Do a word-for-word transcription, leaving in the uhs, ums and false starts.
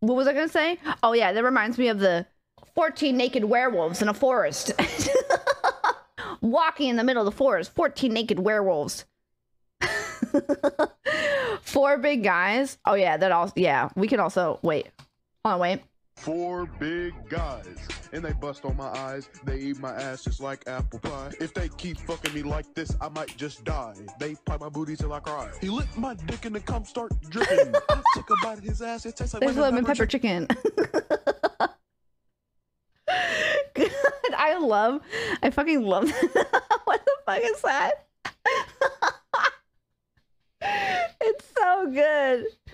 what was I gonna say? Oh yeah, that reminds me of the fourteen naked werewolves in a forest. Walking in the middle of the forest, fourteen naked werewolves. Four big guys. Oh yeah, that all. Yeah, we can also wait. Hold on, wait. Four big guys, and they bust on my eyes. They eat my ass just like apple pie. If they keep fucking me like this, I might just die. They pipe my booty till I cry. He licked my dick and the cum start dripping. I took a bite of his ass. It tastes like there's lemon pepper chicken. God, I love. I fucking love that. What the fuck is that? It's so good.